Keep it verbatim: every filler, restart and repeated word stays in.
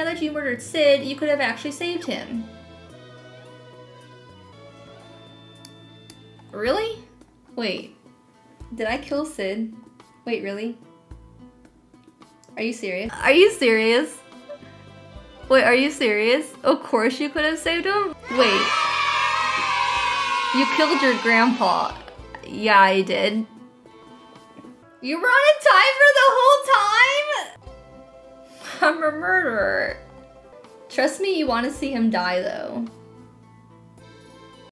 Now that you murdered Cid, you could have actually saved him. Really? Wait. Did I kill Cid? Wait, really? Are you serious? Are you serious? Wait, are you serious? Of course you could have saved him? Wait. You killed your grandpa. Yeah, I did. You were on a timer the whole time? I'm a murderer. Trust me, you want to see him die though.